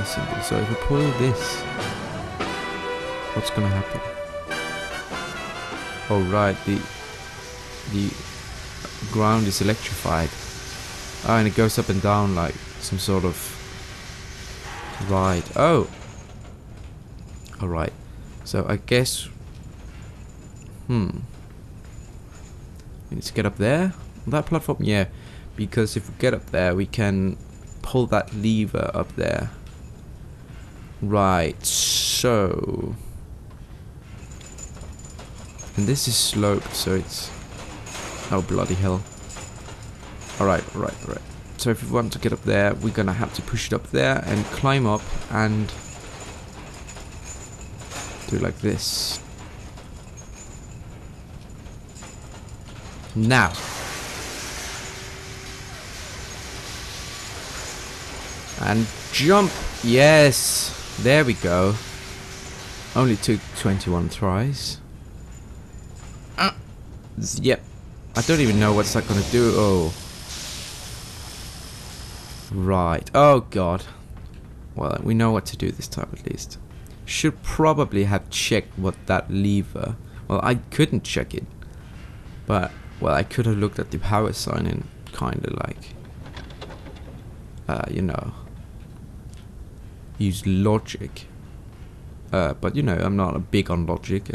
power symbol, so if we pull this, what's gonna happen? Oh right, the ground is electrified. Ah, and it goes up and down like some sort of ride. Oh! Alright, so I guess... We need to get up there? On that platform? Yeah, because if we get up there, we can pull that lever up there. Right, so... And this is sloped, so it's... Oh, bloody hell. Alright. So if we want to get up there, we're gonna have to push it up there and climb up and... do it like this. Now! And jump! Yes! There we go. Only took 21 tries. Yep. I don't even know what's that gonna do. Oh. Right. Oh god. Well, we know what to do this time at least. Should probably have checked what that lever... Well, I couldn't check it. But, well, I could have looked at the power sign and kinda like... you know... use logic. But, you know, I'm not big on logic.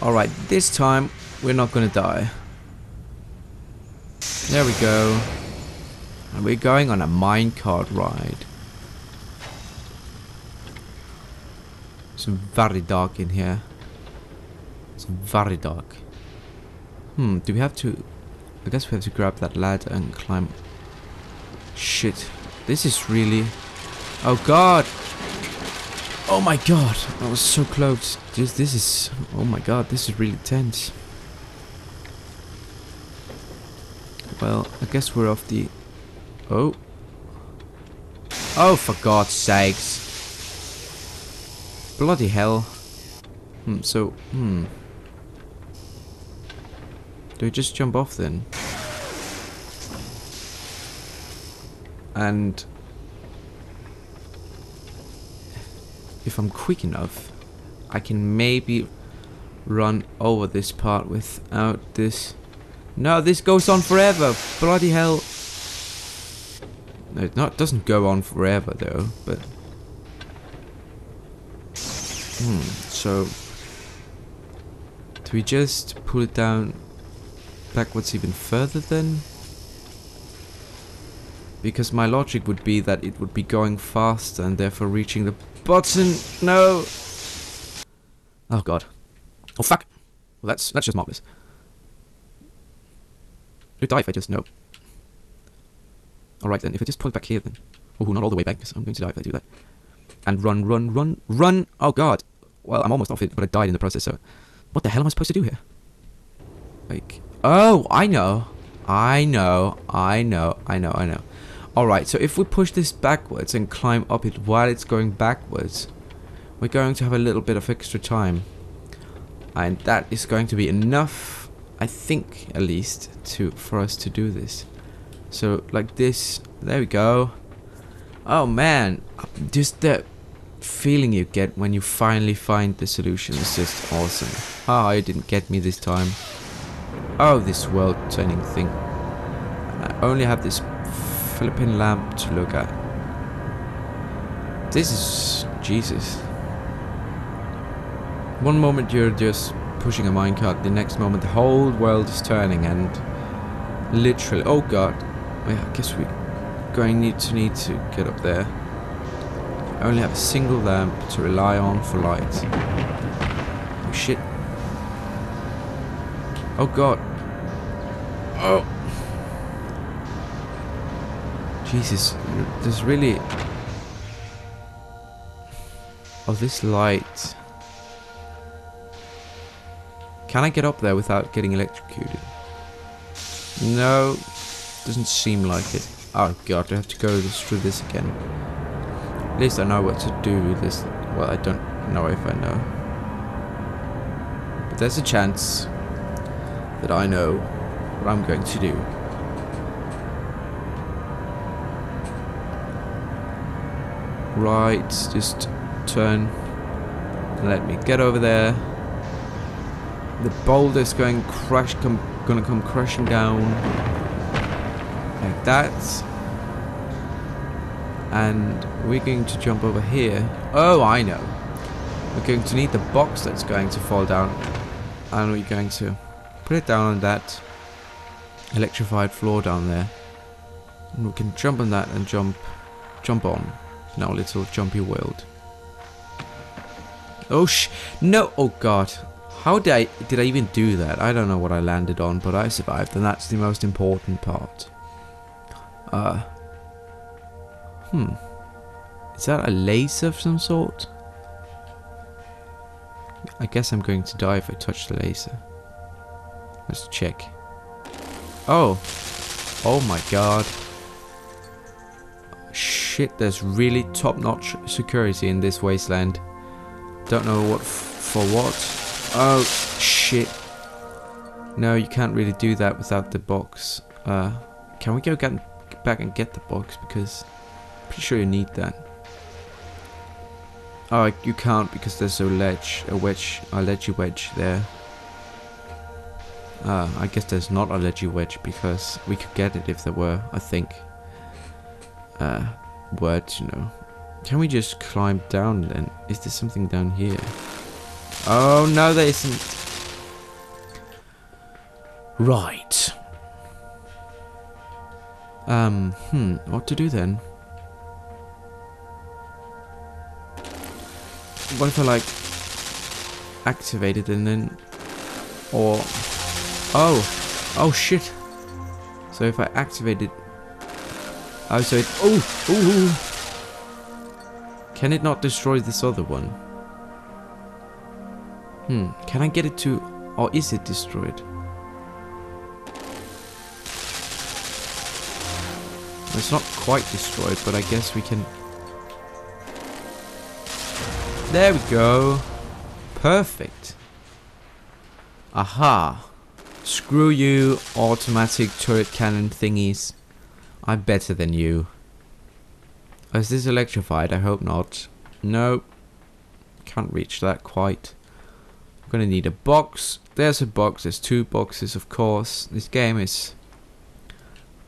Alright, this time, we're not gonna die. There we go. And we're going on a minecart ride. It's very dark in here. It's very dark. Do we have to... I guess we have to grab that ladder and climb... Shit. This is really... Oh god! Oh my god! That was so close. Just this is... Oh my god, this is really tense. Well, I guess we're off the... Oh. Oh, for God's sakes. Bloody hell. Do we just jump off then? And... if I'm quick enough, I can maybe run over this part without this... No, this goes on forever. Bloody hell. No, it doesn't go on forever though, but... So... do we just pull it down backwards even further then? Because my logic would be that it would be going faster and therefore reaching the button. No! Oh god. Oh fuck! Well, that's just marvelous. Do die if I just... no. Alright then, if I just point back here then... Oh, not all the way back, because I'm going to die if I do that. And run! Oh god! Well, I'm almost off it, but I died in the process, so... What the hell am I supposed to do here? Like... Oh, I know. Alright, so if we push this backwards and climb up it while it's going backwards... we're going to have a little bit of extra time. And that is going to be enough... I think, at least, for us to do this. So, like this, there we go. Oh man, just the feeling you get when you finally find the solution is just awesome. Ah, it didn't get me this time. Oh, this world turning thing. I only have this flipping lamp to look at. This is... Jesus. One moment you're just... pushing a minecart, the next moment the whole world is turning and literally... oh god, I guess we're going to need to get up there. I only have a single lamp to rely on for light. Oh shit. Oh god. Oh Jesus, there's really... oh, this light. Can I get up there without getting electrocuted? No, doesn't seem like it. Oh god, I have to go through this again. At least I know what to do with this. Well, I don't know if I know. But there's a chance. that I know what I'm going to do. Right, just turn. Let me get over there. The boulder's going crash, gonna come crashing down like that. And we're going to jump over here. Oh, I know. We're going to need the box that's going to fall down. And we're going to put it down on that electrified floor down there. And we can jump on that and jump on in our little jumpy world. Oh, no. Oh, God. How did I even do that? I don't know what I landed on, but I survived. And that's the most important part. Is that a laser of some sort? I guess I'm going to die if I touch the laser. Let's check. Oh! Oh my god. Shit, there's really top-notch security in this wasteland. Don't know what for what. Oh, shit. No, you can't really do that without the box. Can we go back and get the box? Because... pretty sure you need that. Oh, you can't because there's a ledgy wedge there. I guess there's not a ledgy wedge because we could get it if there were, I think. Words, you know. Can we just climb down then? Is there something down here? Oh, no, there isn't. Right. What to do then? What if I like activate it and then oh shit. So if I activate it can it not destroy this other one? Can I get it to, or is it destroyed? It's not quite destroyed, but I guess we can. There we go. Perfect. Aha. Screw you, automatic turret cannon thingies. I'm better than you. Is this electrified? I hope not. No. Can't reach that quite. I'm gonna need a box. There's a box. There's two boxes, of course. This game is...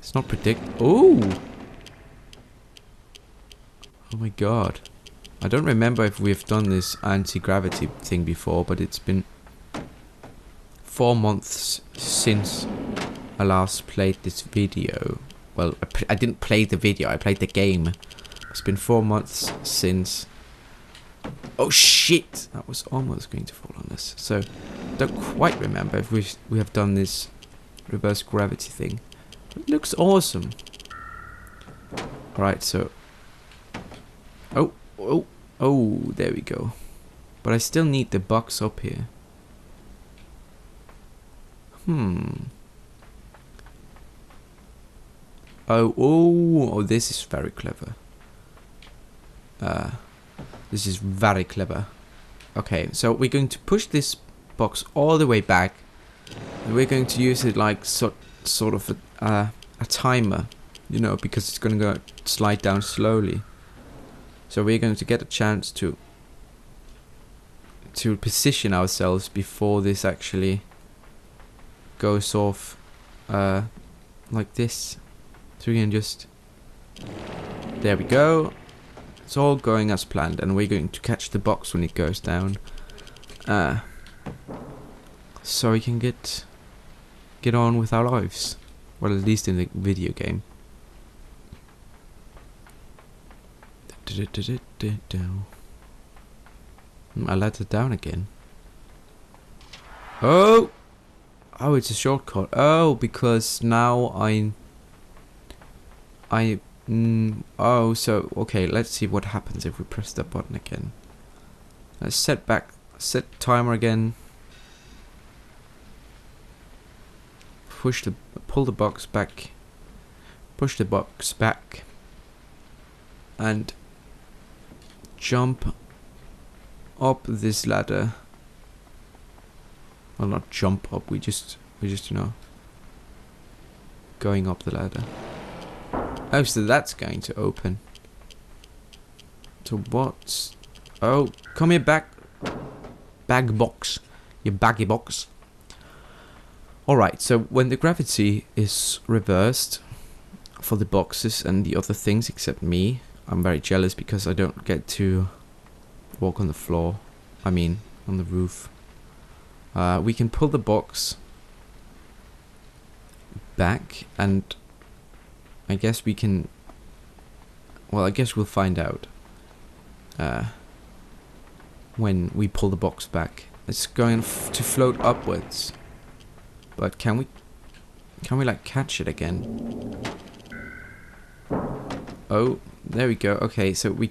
it's not predictable. Ooh! Oh my god. I don't remember if we've done this anti-gravity thing before, but it's been 4 months since I last played this video. Well, I didn't play the video, I played the game. It's been 4 months since... oh shit! That was almost going to fall on us. So, don't quite remember if we have done this reverse gravity thing. It looks awesome. Alright, so... Oh, there we go. But I still need the box up here. Oh, this is very clever. This is very clever. Okay, so we're going to push this box all the way back. And we're going to use it like sort of a timer, you know, because it's going to go slide down slowly. So we're going to get a chance to position ourselves before this actually goes off like this. So we can just... there we go. It's all going as planned, and we're going to catch the box when it goes down. So we can get on with our lives. Well, at least in the video game. I let it down again. Oh, it's a shortcut. Oh, because now okay, let's see what happens if we press that button again. Let's set timer again. Pull the box back. Push the box back. And jump up this ladder. Well, not jump up, we just We're just, you know, going up the ladder. Oh, so that's going to open. To what? Oh, come here, bag box. Your baggy box. Alright, so when the gravity is reversed for the boxes and the other things except me, I'm very jealous because I don't get to walk on the floor. I mean, on the roof. We can pull the box back and I guess we can... Well, I guess we'll find out when we pull the box back. It's going to float upwards. But can we like catch it again? Oh, there we go. Okay, so we,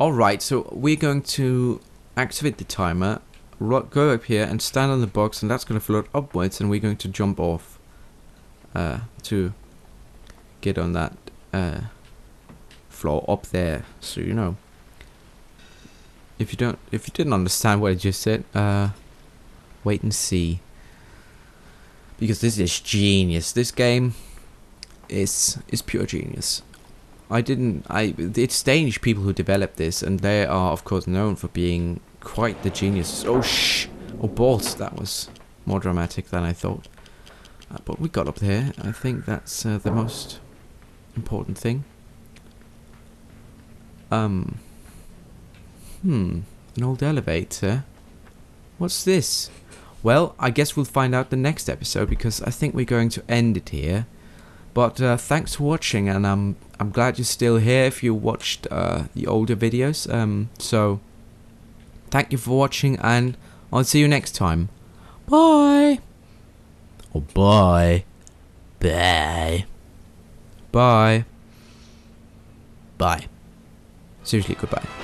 Alright, so we're going to activate the timer, go up here and stand on the box, and that's going to float upwards, and we're going to jump off to get on that floor up there. So, you know, if you didn't understand what I just said, wait and see, because this is genius. This game is pure genius. It's Danish people who developed this, and they are of course known for being quite the geniuses. Oh shh! Oh balls! That was more dramatic than I thought. But we got up there. I think that's the most important thing. An old elevator. What's this? Well, I guess we'll find out the next episode, because I think we're going to end it here. But thanks for watching, and I'm glad you're still here if you watched the older videos. So thank you for watching, and I'll see you next time. Bye. Oh, bye. Bye. Bye. Bye. Seriously, goodbye.